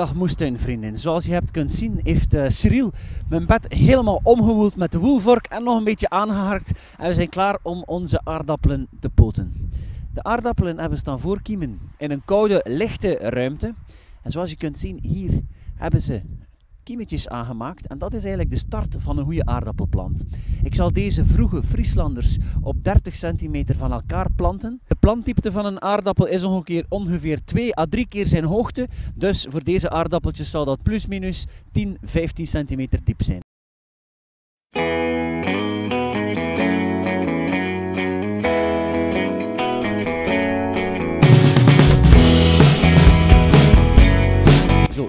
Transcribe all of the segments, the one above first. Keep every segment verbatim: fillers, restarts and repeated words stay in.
prachtig moestuinvrienden. Zoals je hebt kunt zien heeft uh, Cyril mijn bed helemaal omgewoeld met de woelvork en nog een beetje aangeharkt. En we zijn klaar om onze aardappelen te poten. De aardappelen hebben staan voorkiemen in een koude, lichte ruimte. En zoals je kunt zien, hier hebben ze kiemetjes aangemaakt. En dat is eigenlijk de start van een goede aardappelplant. Ik zal deze vroege Frieslanders op dertig centimeter van elkaar planten. De plantdiepte van een aardappel is ongeveer, ongeveer twee à drie keer zijn hoogte. Dus voor deze aardappeltjes zal dat plus minus tien à vijftien centimeter diep zijn.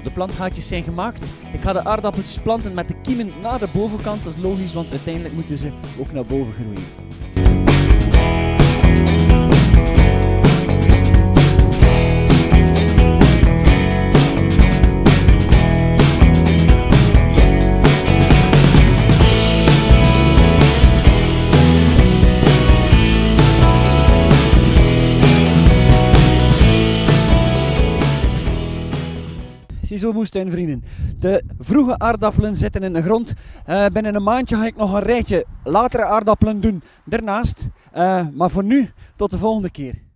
De plantgaatjes zijn gemaakt. Ik ga de aardappeltjes planten met de kiemen naar de bovenkant. Dat is logisch, want uiteindelijk moeten ze ook naar boven groeien. Zo moestuinvrienden. De vroege aardappelen zitten in de grond. Uh, binnen een maandje ga ik nog een rijtje latere aardappelen doen daarnaast. Uh, maar voor nu, tot de volgende keer.